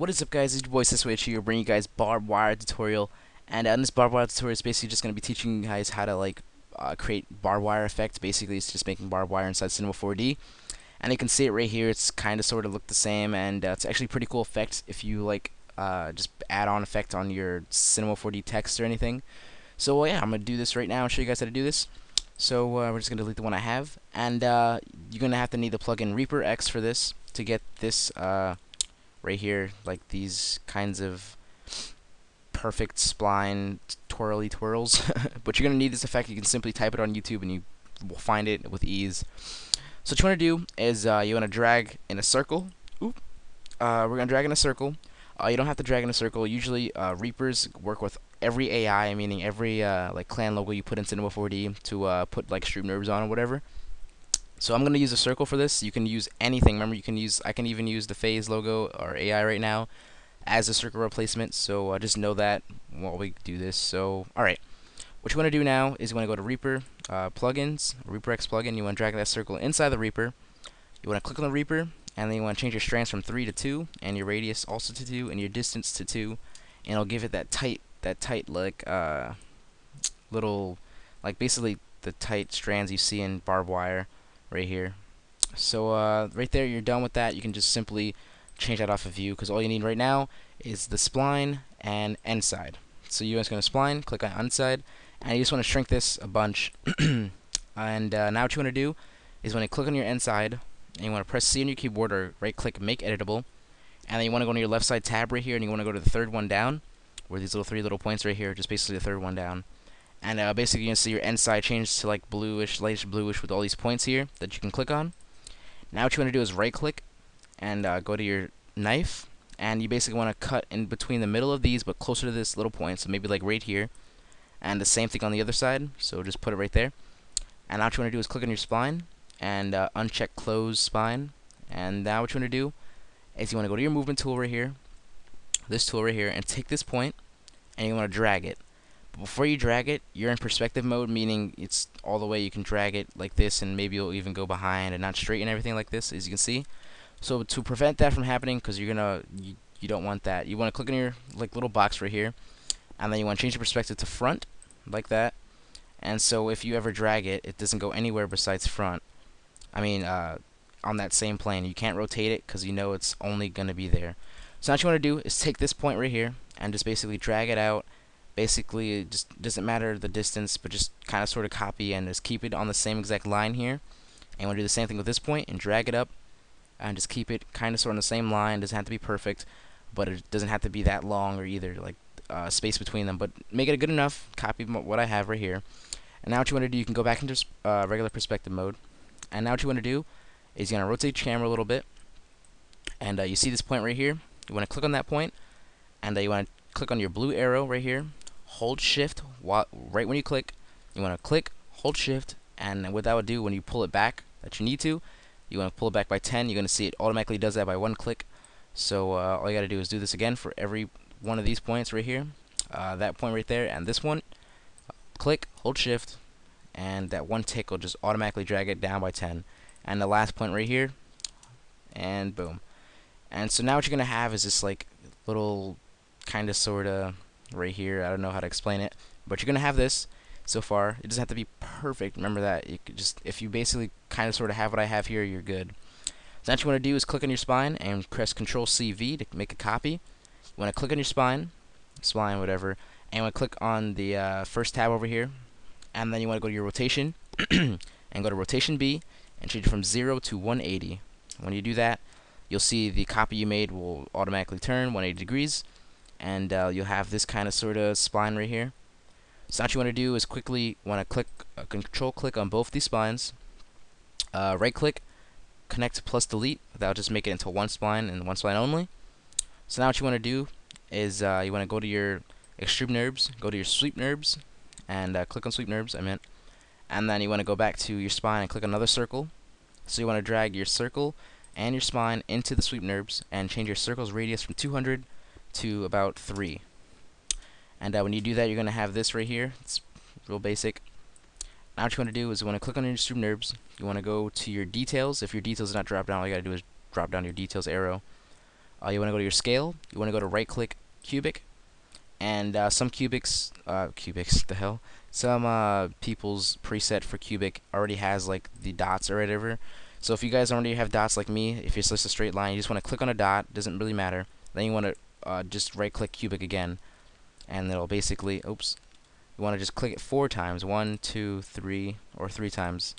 What is up, guys? It's your boy Siswitch here, bringing you guys Barb Wire tutorial. And in this Barb Wire tutorial, it's basically just going to be teaching you guys how to create Barb Wire effects. Basically, it's just making Barb Wire inside Cinema 4D. And you can see it right here. It's kind of sort of look the same, and it's actually pretty cool effect if you just add on effect on your Cinema 4D text or anything. So yeah, I'm gonna do this right now and show you guys how to do this. So we're just gonna delete the one I have, and you're gonna have to need the plugin ReeperX for this to get this. Right here, like these kinds of perfect spline twirly twirls. But you're gonna need this effect. You can simply type it on YouTube and you will find it with ease. So what you wanna do is you wanna drag in a circle. We're gonna drag in a circle. You don't have to drag in a circle. Usually Reapers work with every AI, meaning every clan logo you put in Cinema 4D to put like SweepNURBS on or whatever. So I'm gonna use a circle for this. You can use anything. Remember, you can use, I can even use the phase logo or AI right now as a circle replacement. So just know that while we do this. So alright, what you wanna do now is you wanna go to Reaper plugins, ReeperX plugin. You wanna drag that circle inside the Reaper. You wanna click on the Reaper, and then you wanna change your strands from 3 to 2, and your radius also to 2, and your distance to 2, and it'll give it that tight like little, like basically the tight strands you see in Barb Wire. Right here. So right there, you're done with that. You can just simply change that off of view, because all you need right now is the spline and end side. So you're just going to spline, click on end side, and you just want to shrink this a bunch. And now what you want to do is when you click on your end side, and you want to press C on your keyboard or right click make editable, and then you want to go to your left side tab right here, and you want to go to the third one down, where these little three points right here, just basically the third one down. And basically, you're gonna see your end side change to like bluish, lightish bluish, with all these points here that you can click on. Now, what you want to do is right-click and go to your knife, and you basically want to cut in between the middle of these, but closer to this little point. So maybe like right here, and the same thing on the other side. So just put it right there. And now, what you want to do is click on your spline and uncheck close spline. And now, what you want to do is you want to go to your movement tool right here, this tool right here, and take this point, and you want to drag it. Before you drag it, you're in perspective mode, meaning it's all the way. You can drag it like this, and maybe you'll even go behind and not straighten everything like this, as you can see. So to prevent that from happening, because you don't want that, you want to click on your like little box right here, and then you want to change the perspective to front, like that. And so if you ever drag it, it doesn't go anywhere besides front. I mean, on that same plane, you can't rotate it, because you know it's only gonna be there. So now what you want to do is take this point right here and just basically drag it out. Basically, it just doesn't matter the distance, but just kind of sort of copy and just keep it on the same exact line here. And you want to do the same thing with this point and drag it up and just keep it kind of sort of on the same line. It doesn't have to be perfect, but it doesn't have to be that long or either, like space between them. But make it good enough. Copy what I have right here. And now what you want to do, you can go back into regular perspective mode. And now what you want to do is you're going to rotate your camera a little bit. And you see this point right here. You want to click on that point, and you want to click on your blue arrow right here. Hold shift right when you click. You want to click, hold shift, and what that would do when you pull it back, that you need to, you want to pull it back by 10. You're going to see it automatically does that by one click. So all you got to do is do this again for every one of these points right here, that point right there, and this one. Click, hold shift, and that one tick will just automatically drag it down by 10. And the last point right here, and boom. And so now what you're going to have is this like little kind of sort of right here, I don't know how to explain it, but you're gonna have this. So far, it doesn't have to be perfect. Remember that. You could just, if you basically kind of sort of have what I have here, you're good. So what you want to do is click on your spine and press Control CV to make a copy. You want to click on your spline, whatever, and you want to click on the first tab over here, and then you want to go to your rotation and go to rotation B and change it from 0 to 180. When you do that, you'll see the copy you made will automatically turn 180 degrees. And you'll have this kind of sort of spline right here. So what you want to do is quickly want to click, control click on both these splines, right click, connect plus delete. That'll just make it into one spline and one spline only. So now what you want to do is you want to go to your extrude NURBS, go to your SweepNURBS, and click on SweepNURBS, I meant. And then you want to go back to your spine and click another circle. So you want to drag your circle and your spine into the SweepNURBS and change your circle's radius from 200 to about 3. And when you do that, you're going to have this right here. It's real basic. Now what you want to do is you want to click on your SweepNURBS. You want to go to your details. If your details are not dropped down, all you got to do is drop down your details arrow. You want to go to your scale, you want to go to right click cubic, and some cubics, people's preset for cubic already has like the dots or whatever. So if you guys already have dots like me, if it's just a straight line, you just want to click on a dot, doesn't really matter. Then you want to just right click cubic again, and it'll basically, oops, you want to just click it 4 times, 1, 2, 3, or 3 times.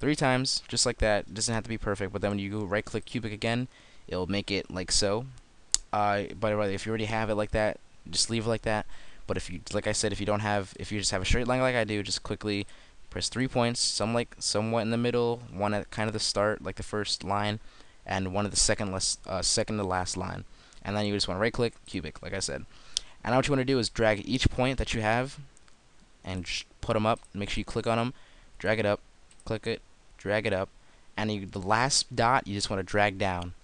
3 times, just like that. It doesn't have to be perfect, but then when you go right click cubic again, it'll make it like so. But if you already have it like that, just leave it like that. But if you, like I said, if you don't have, if you just have a straight line like I do, just quickly press 3 points, somewhat in the middle, one at kind of the start, like the first line, and one at the second to last line. And then you just want to right click cubic, like I said. And now what you want to do is drag each point that you have and just put them up. Make sure you click on them, drag it up, click it, drag it up, and you, the last dot you just want to drag down.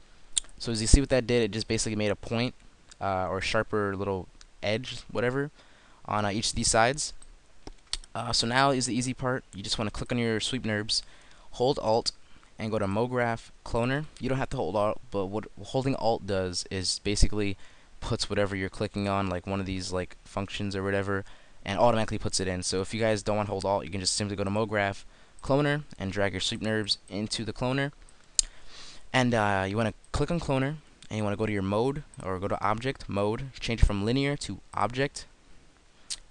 So as you see what that did, it just basically made a point or a sharper little edge, whatever, on each of these sides. So now is the easy part. You just want to click on your SweepNURBS, hold Alt, and go to MoGraph Cloner. You don't have to hold Alt, but what holding Alt does is basically puts whatever you're clicking on, like one of these like functions or whatever, and automatically puts it in. So if you guys don't want to hold Alt, you can just simply go to MoGraph Cloner and drag your SweepNURBS into the cloner. And you want to click on Cloner, and you want to go to your mode, or go to Object, Mode, change it from Linear to Object,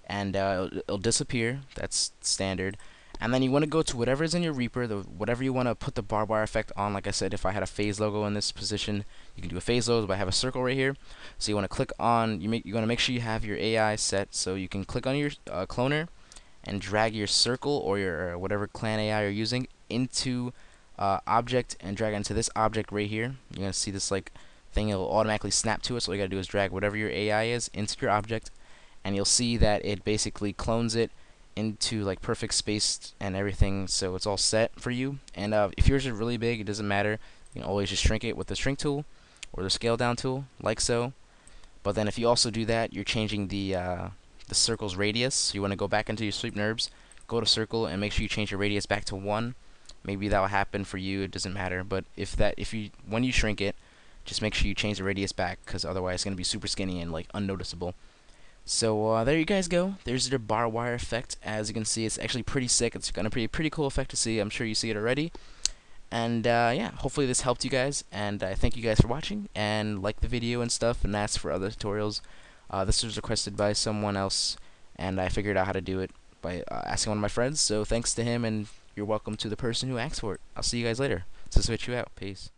and it'll disappear. That's standard. And then you want to go to whatever is in your Reaper, whatever you want to put the Barb Wire effect on. Like I said, if I had a phase logo in this position, you can do a phase logo, but I have a circle right here. So you want to click on, you want to make sure you have your AI set, so you can click on your cloner and drag your circle or your whatever clan AI you're using into object, and drag it into this object right here. You're going to see this like thing, it'll automatically snap to it, so all you got to do is drag whatever your AI is into your object, and you'll see that it basically clones it into like perfect space and everything, so it's all set for you. And if yours are really big, it doesn't matter, you can always just shrink it with the shrink tool or the scale down tool, like so. But then if you also do that, you're changing the circle's radius, so you want to go back into your SweepNURBS, go to circle, and make sure you change your radius back to 1. Maybe that will happen for you, it doesn't matter, but when you shrink it, just make sure you change the radius back, because otherwise it's going to be super skinny and like unnoticeable. So there you guys go. There's your Barb Wire effect. As you can see, it's actually pretty sick. It's gonna be a pretty cool effect to see. I'm sure you see it already. And yeah, hopefully this helped you guys. And I thank you guys for watching, and like the video and stuff, and ask for other tutorials. This was requested by someone else, and I figured out how to do it by asking one of my friends. So thanks to him, and you're welcome to the person who asked for it. I'll see you guys later. Siswitch you out. Peace.